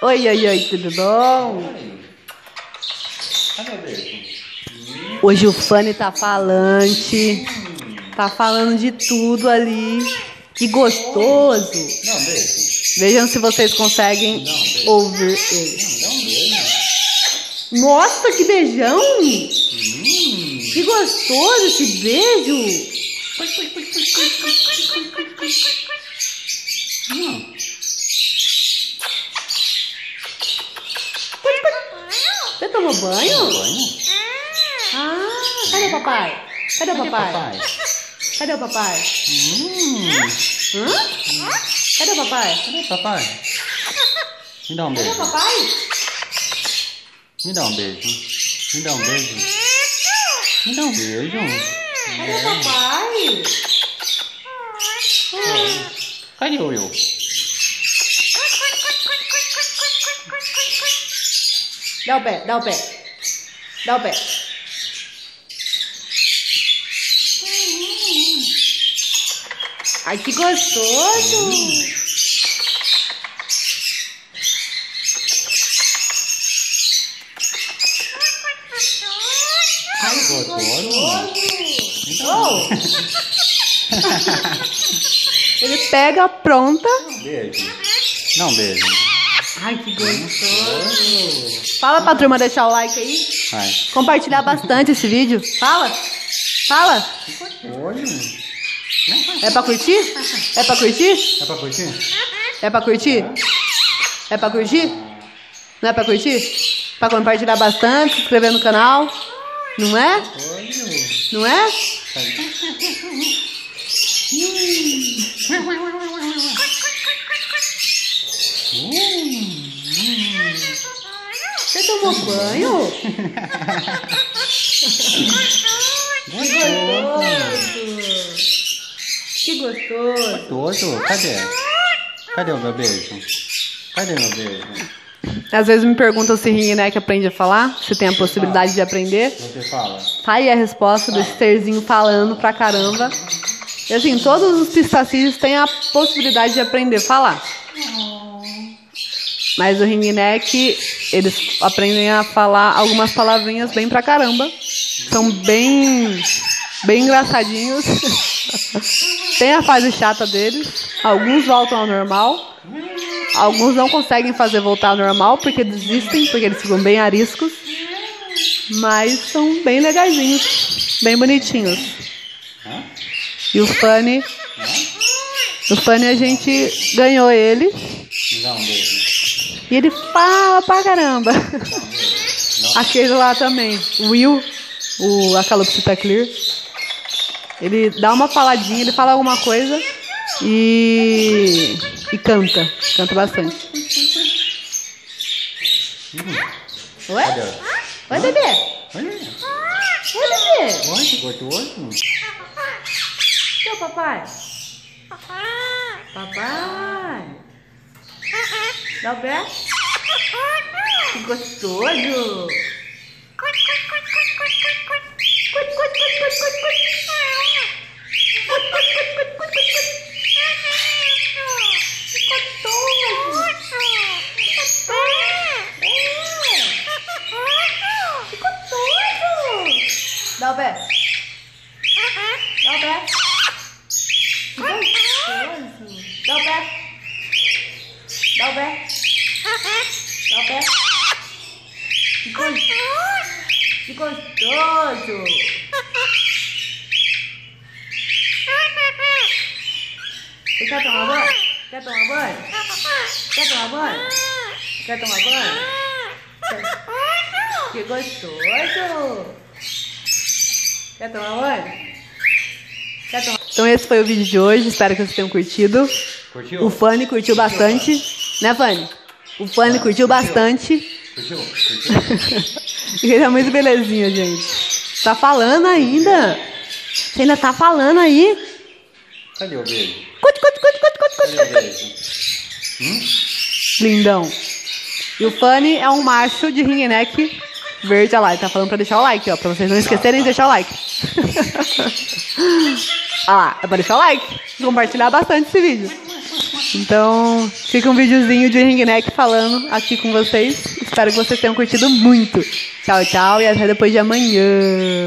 Oi, oi, oi, tudo bom? Hoje o Fany tá falante, tá falando de tudo ali, que gostoso. Não, beijo. Vejam se vocês conseguem ouvir ele. Nossa, que beijão! Que gostoso esse beijo! Você tomou banho? Ah, cadê o papai? Cadê o papai? Cadê o papai? Cadê o papai? Cadê o papai? Me dá um beijo. Cadê o papai? Me dá um beijo. Me dá um beijo. Me dá um beijo. Cadê o papai? Cadê o Will? Dá o pé, dá o pé. Dá o pé. Ai, que gostoso! Ai, que gostoso! Oh. Ele pega, apronta. Não, beijo. Não, beijo. Ai, que gostoso! Fala pra turma deixar o like aí. Vai. Compartilhar bastante esse vídeo. Fala! Fala! É pra curtir? É pra curtir? É pra curtir? É pra curtir? É pra curtir? Não é pra curtir? Pra compartilhar bastante, se inscrever no canal. Não é? Não é? Você tomou banho? Que gostoso! Que gostoso! Cadê? Cadê o meu beijo? Cadê meu beijo? Às vezes me perguntam se Ring Neck aprende a falar, se tem a possibilidade de aprender. Você fala. Tá aí a resposta desse terzinho falando pra caramba. E assim, todos os pistacis têm a possibilidade de aprender a falar. Mas o Ring Neck, eles aprendem a falar algumas palavrinhas bem pra caramba. São bem engraçadinhos. Tem a fase chata deles. Alguns voltam ao normal. Alguns não conseguem fazer voltar ao normal porque desistem, porque eles ficam bem ariscos. Mas são bem legazinhos, bem bonitinhos. E o Fany... O Fany a gente ganhou ele. E ele fala pra caramba. Aquele lá também, o Will, o Acalopsita Clear. Ele dá uma faladinha, ele fala alguma coisa e canta. Canta bastante. Oi? Oi, bebê. Oi, bebê. Oi, que gostoso. Seu papai. Papai. Papai. Dá o pé. Que gostoso. Dá o pé. Dá o pé. Dá o pé. Dá o pé. Dá o pé. Que gostoso. Que gostoso. Você quer tomar banho? Quer tomar banho? Quer tomar banho? Quer tomar banho? Que gostoso. Quer tomar banho? Quer tomar... Então esse foi o vídeo de hoje. Espero que vocês tenham curtido. Curtiu? O Fany curtiu bastante. Né, Fany? O Fany curtiu bastante. Curtiu? Ele é muito belezinha, gente. Tá falando ainda. Você ainda tá falando aí. Cadê o beijo? Cadê o beijo? Lindão. E o Fany é um macho de Ring Neck verde. Olha lá, ele tá falando pra deixar o like, ó. Pra vocês não esquecerem de deixar o like. Olha lá, é pra deixar o like. Compartilhar bastante esse vídeo. Então, fica um videozinho de Ring Neck falando aqui com vocês. Espero que vocês tenham curtido muito. Tchau, tchau e até depois de amanhã.